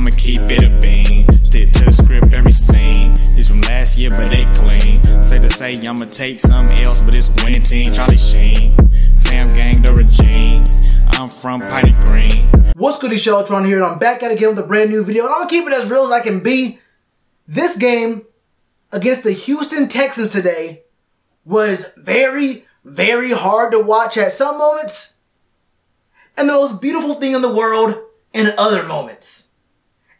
I'ma keep it a bean. Stick to the script every scene. These from last year, but they clean. Say to say, I'ma take something else, but it's a winning team. Charlie Sheen, fam gang, the regime. I'm from Potty Green. What's good, it's y'all Tron here, and I'm back at it again with a brand new video. And I'm gonna keep it as real as I can be. This game against the Houston Texans today was very, very hard to watch at some moments, and the most beautiful thing in the world in other moments.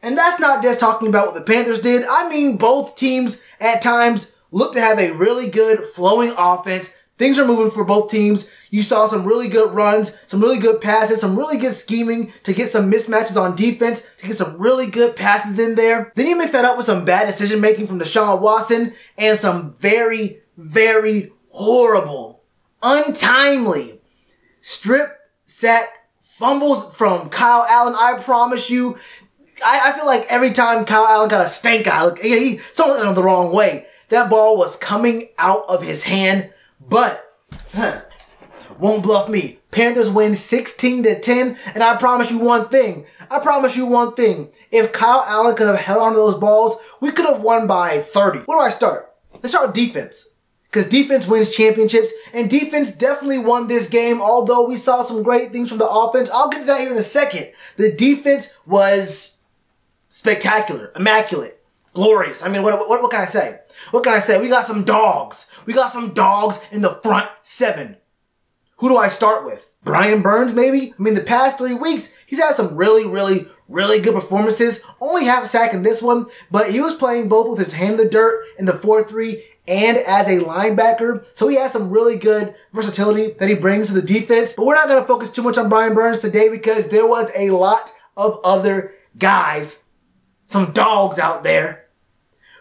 And that's not just talking about what the Panthers did. I mean, both teams at times looked to have a really good flowing offense. Things are moving for both teams. You saw some really good runs, some really good passes, some really good scheming to get some mismatches on defense, to get some really good passes in there. Then you mix that up with some bad decision making from Deshaun Watson and some very, very horrible, untimely strip, sack, fumbles from Kyle Allen. I promise you, I feel like every time Kyle Allen got a stank eye, someone went the wrong way. That ball was coming out of his hand, but won't bluff me. Panthers win 16-10, and I promise you one thing. I promise you one thing. If Kyle Allen could have held on to those balls, we could have won by 30. Where do I start? Let's start with defense, because defense wins championships, and defense definitely won this game, although we saw some great things from the offense. I'll get to that here in a second. The defense was spectacular, immaculate, glorious. I mean, what can I say? What can I say? We got some dogs. We got some dogs in the front seven. Who do I start with? Brian Burns, maybe? I mean, the past 3 weeks, he's had some really, really, really good performances. Only half a sack in this one, but he was playing both with his hand in the dirt in the 4-3 and as a linebacker, so he has some really good versatility that he brings to the defense. But we're not going to focus too much on Brian Burns today because there was a lot of other guys, some dogs out there,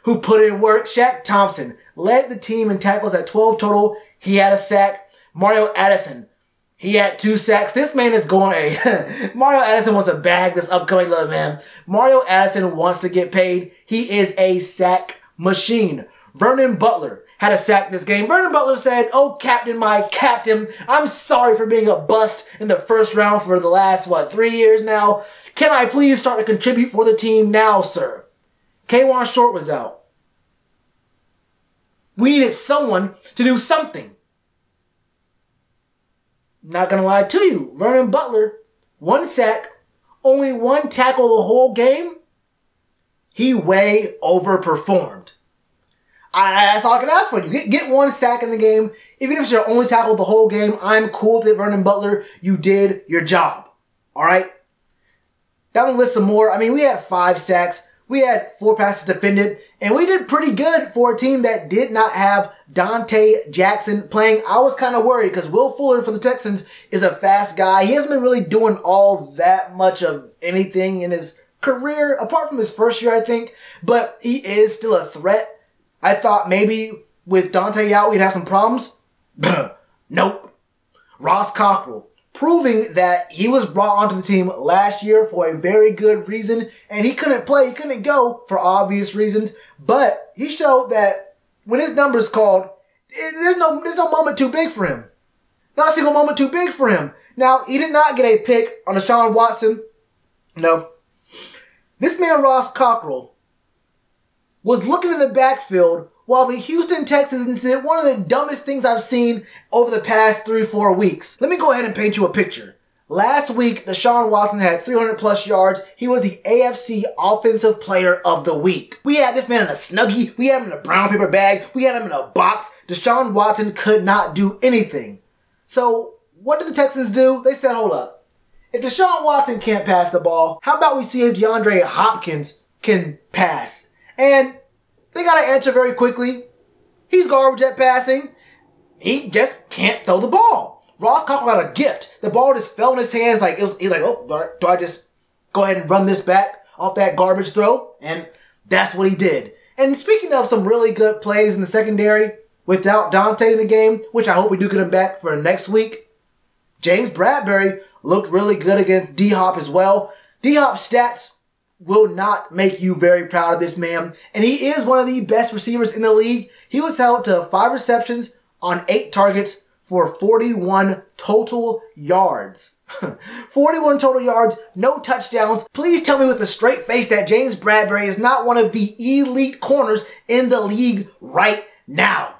who put in work. Shaq Thompson led the team in tackles at 12 total. He had a sack. Mario Addison, he had 2 sacks. This man is going a... Mario Addison wants a bag this upcoming love, man. Mario Addison wants to get paid. He is a sack machine. Vernon Butler had a sack this game. Vernon Butler said, "Oh, captain, my captain, I'm sorry for being a bust in the first round for the last, 3 years now. Can I please start to contribute for the team now, sir?" Kwan Short was out. We needed someone to do something. Not going to lie to you, Vernon Butler, 1 sack, only 1 tackle the whole game. He way overperformed. That's all I can ask for you. Get 1 sack in the game. Even if you're only tackled the whole game, I'm cool with it, Vernon Butler. You did your job. All right? Down the list some more. I mean, we had 5 sacks. We had 4 passes defended. And we did pretty good for a team that did not have Donte Jackson playing. I was kind of worried because Will Fuller for the Texans is a fast guy. He hasn't been really doing all that much of anything in his career, apart from his first year, I think. But he is still a threat. I thought maybe with Donte out, we'd have some problems. Nope. Ross Cockrell, proving that he was brought onto the team last year for a very good reason, and he couldn't play, he couldn't go for obvious reasons, but he showed that when his number's called, there's no moment too big for him. Not a single moment too big for him. Now, he did not get a pick on Deshaun Watson. No. This man, Ross Cockrell, was looking in the backfield while the Houston Texans did one of the dumbest things I've seen over the past 3-4 weeks. Let me go ahead and paint you a picture. Last week, Deshaun Watson had 300-plus yards. He was the AFC Offensive Player of the Week. We had this man in a Snuggie. We had him in a brown paper bag. We had him in a box. Deshaun Watson could not do anything. So what did the Texans do? They said, hold up. If Deshaun Watson can't pass the ball, how about we see if DeAndre Hopkins can pass? And they got to answer very quickly. He's garbage at passing. He just can't throw the ball. Ross Cockrell got a gift. The ball just fell in his hands. Like, he's like, oh, do I just go ahead and run this back off that garbage throw? And that's what he did. And speaking of some really good plays in the secondary without Donte in the game, which I hope we do get him back for next week, James Bradberry looked really good against D-Hop as well. D-Hop's stats will not make you very proud of this man. And he is one of the best receivers in the league. He was held to 5 receptions on 8 targets for 41 total yards. 41 total yards, no touchdowns. Please tell me with a straight face that James Bradberry is not one of the elite corners in the league right now.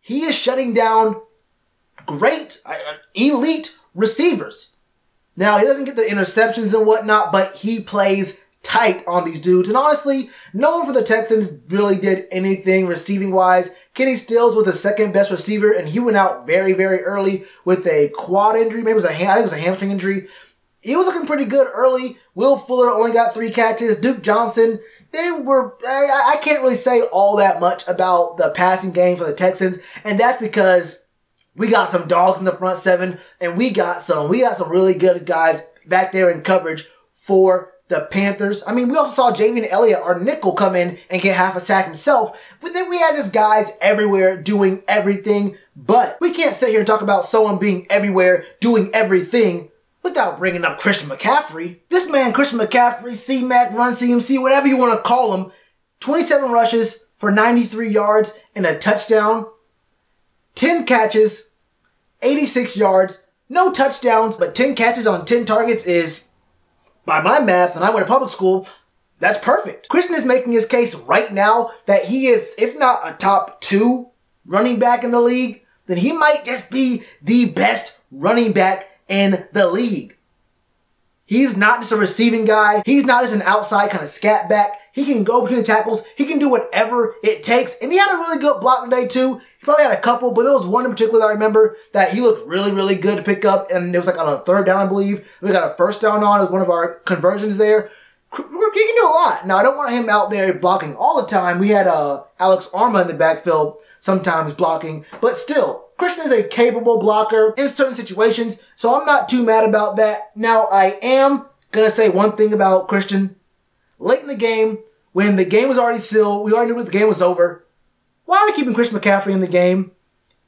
He is shutting down great, elite receivers. Now, he doesn't get the interceptions and whatnot, but he plays tight on these dudes. And honestly, no one for the Texans really did anything receiving-wise. Kenny Stills was the second-best receiver, and he went out very, very early with a quad injury. Maybe it was a hamstring injury. He was looking pretty good early. Will Fuller only got 3 catches. Duke Johnson, they were... I can't really say all that much about the passing game for the Texans, and that's because... we got some dogs in the front seven, and we got some really good guys back there in coverage for the Panthers. I mean, we also saw Javien Elliott, our nickel, come in and get half a sack himself. But then we had just guys everywhere doing everything. But we can't sit here and talk about someone being everywhere doing everything without bringing up Christian McCaffrey. This man, Christian McCaffrey, C-Mac, Run CMC, whatever you want to call him, 27 rushes for 93 yards and a touchdown. 10 catches, 86 yards, no touchdowns, but 10 catches on 10 targets is, by my math, and I went to public school, that's perfect. Christian is making his case right now that he is, if not a top 2 running back in the league, then he might just be the best running back in the league. He's not just a receiving guy. He's not just an outside kind of scat back. He can go between the tackles. He can do whatever it takes. And he had a really good block today, too. He probably had a couple, but there was one in particular that I remember that he looked really, really good to pick up. And it was like on a 3rd down, I believe. We got a 1st down on. It was one of our conversions there. He can do a lot. Now, I don't want him out there blocking all the time. We had Alex Arma in the backfield sometimes blocking. But still. Christian is a capable blocker in certain situations, so I'm not too mad about that. Now, I am going to say one thing about Christian. Late in the game, when the game was already sealed, we already knew the game was over. Why are we keeping Christian McCaffrey in the game?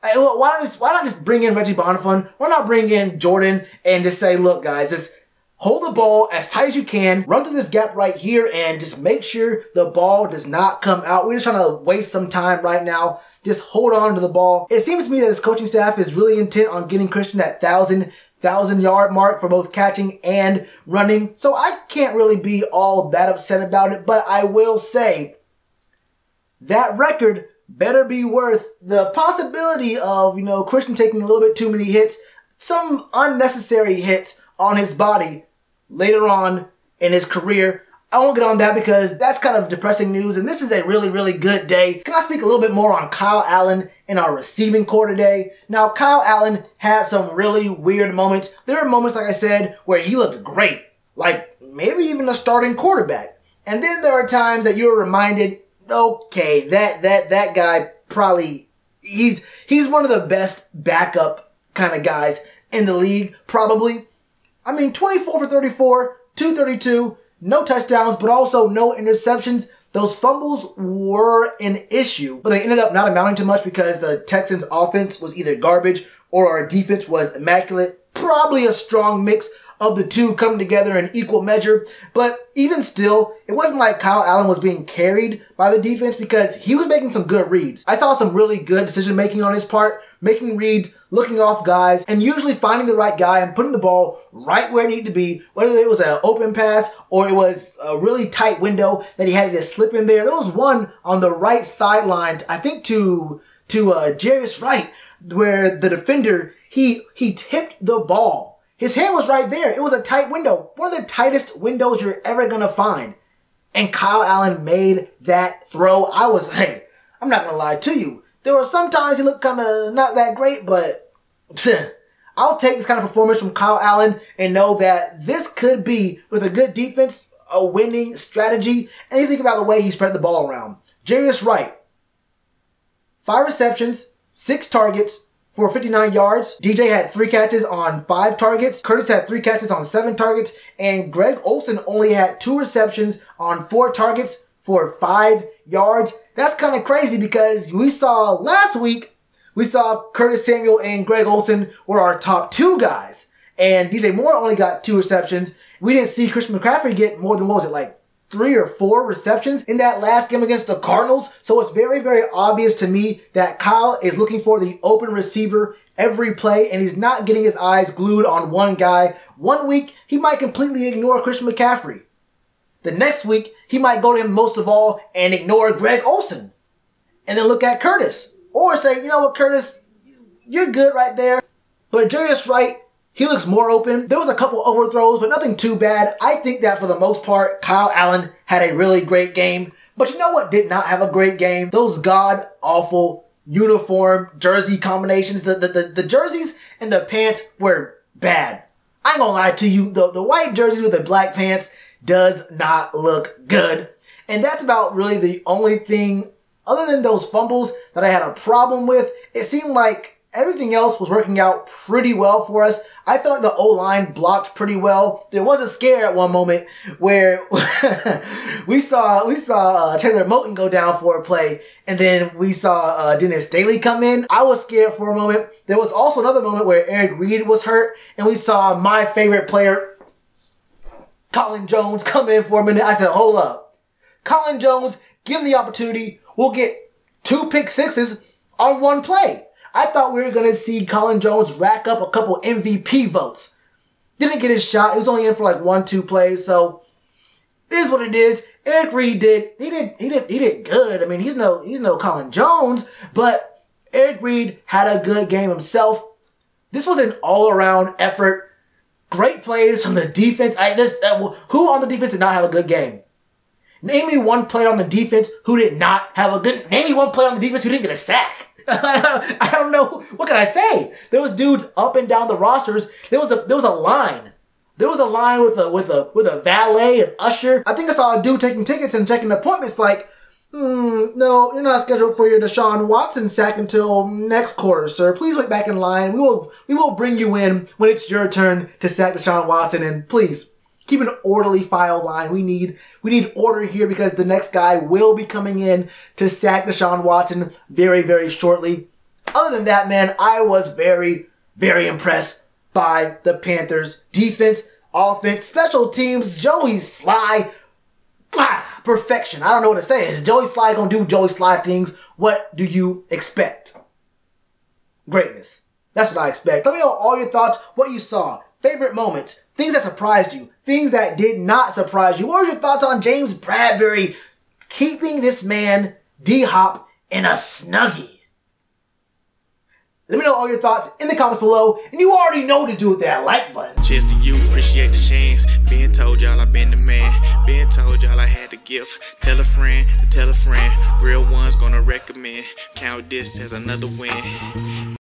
Why not just bring in Reggie Bonifun? Why not bring in Jordan and just say, look, guys, just hold the ball as tight as you can, run through this gap right here, and just make sure the ball does not come out. We're just trying to waste some time right now. Just hold on to the ball. It seems to me that his coaching staff is really intent on getting Christian that 1,000-yard mark for both catching and running. So I can't really be all that upset about it. But I will say that record better be worth the possibility of, you know, Christian taking a little bit too many hits, some unnecessary hits on his body later on in his career. I won't get on that because that's kind of depressing news, and this is a really, really good day. Can I speak a little bit more on Kyle Allen in our receiving corps today? Now, Kyle Allen had some really weird moments. There were moments, like I said, where he looked great, like maybe even a starting quarterback. And then there are times that you're reminded, okay, that guy probably, he's one of the best backup kind of guys in the league, probably. I mean, 24 for 34, 232. No touchdowns, but also no interceptions. Those fumbles were an issue, but they ended up not amounting to much because the Texans' offense was either garbage or our defense was immaculate. Probably a strong mix of the two coming together in equal measure, but even still, it wasn't like Kyle Allen was being carried by the defense because he was making some good reads. I saw some really good decision-making on his part, making reads, looking off guys, and usually finding the right guy and putting the ball right where it needed to be, whether it was an open pass or it was a really tight window that he had to just slip in there. There was one on the right sideline, I think to Jarius Wright, where the defender, he tipped the ball. His hand was right there. It was a tight window, one of the tightest windows you're ever going to find. And Kyle Allen made that throw. Hey, I'm not going to lie to you. There were some times he looked kind of not that great, but I'll take this kind of performance from Kyle Allen and know that this could be, with a good defense, a winning strategy. And you think about the way he spread the ball around. Jarius Wright, 5 receptions, 6 targets for 59 yards. DJ had 3 catches on 5 targets. Curtis had 3 catches on 7 targets. And Greg Olsen only had 2 receptions on 4 targets for 5 yards. That's kind of crazy because we saw last week, we saw Curtis Samuel and Greg Olsen were our top 2 guys. And DJ Moore only got 2 receptions. We didn't see Christian McCaffrey get more than, what was it, like 3 or 4 receptions in that last game against the Cardinals. So it's very, very obvious to me that Kyle is looking for the open receiver every play, and he's not getting his eyes glued on one guy. One week, he might completely ignore Christian McCaffrey. The next week, he might go to him most of all and ignore Greg Olsen. And then look at Curtis. Or say, you know what, Curtis, you're good right there. But Jarius Wright, he looks more open. There was a couple overthrows, but nothing too bad. I think that for the most part, Kyle Allen had a really great game. But you know what did not have a great game? Those god-awful uniform jersey combinations. The jerseys and the pants were bad. I ain't gonna lie to you, the white jersey with the black pants does not look good. And that's about really the only thing, other than those fumbles, that I had a problem with. It seemed like everything else was working out pretty well for us. I feel like the O-line blocked pretty well. There was a scare at one moment where we saw Taylor Moton go down for a play, and then we saw Dennis Daly come in. I was scared for a moment. There was also another moment where Eric Reed was hurt, and we saw my favorite player, Colin Jones, come in for a minute. I said, hold up. Colin Jones, give him the opportunity. We'll get 2 pick-6s on one play. I thought we were going to see Colin Jones rack up a couple MVP votes. Didn't get his shot. He was only in for like 1-2 plays, so it is what it is. Eric Reed did good. I mean, he's no Colin Jones, but Eric Reed had a good game himself. This was an all-around effort. Great plays from the defense. Who on the defense did not have a good game? Name me one player on the defense who did not have a good... Name me one player on the defense who didn't get a sack. I don't know. What can I say? There was dudes up and down the rosters. There was a line. There was a line with a valet and usher. I think I saw a dude taking tickets and checking appointments. Like, no, you're not scheduled for your Deshaun Watson sack until next quarter, sir. Please wait back in line. We will bring you in when it's your turn to sack Deshaun Watson. And please keep an orderly file line. We need order here, because the next guy will be coming in to sack Deshaun Watson very, very shortly. Other than that, man, I was very, very impressed by the Panthers' defense, offense, special teams. Joey Slye, perfection. I don't know what to say. Is Joey Slye going to do Joey Slye things? What do you expect? Greatness. That's what I expect. Let me know all your thoughts, what you saw, favorite moments, things that surprised you, things that did not surprise you. What were your thoughts on James Bradberry keeping this man, D-Hop, in a snuggie? Let me know all your thoughts in the comments below, and you already know to do with that like button. Cheers to you, appreciate the chance. Being told y'all I been the man. Being told y'all I had the gift. Tell a friend to tell a friend. Real one's gonna recommend. Count this as another win.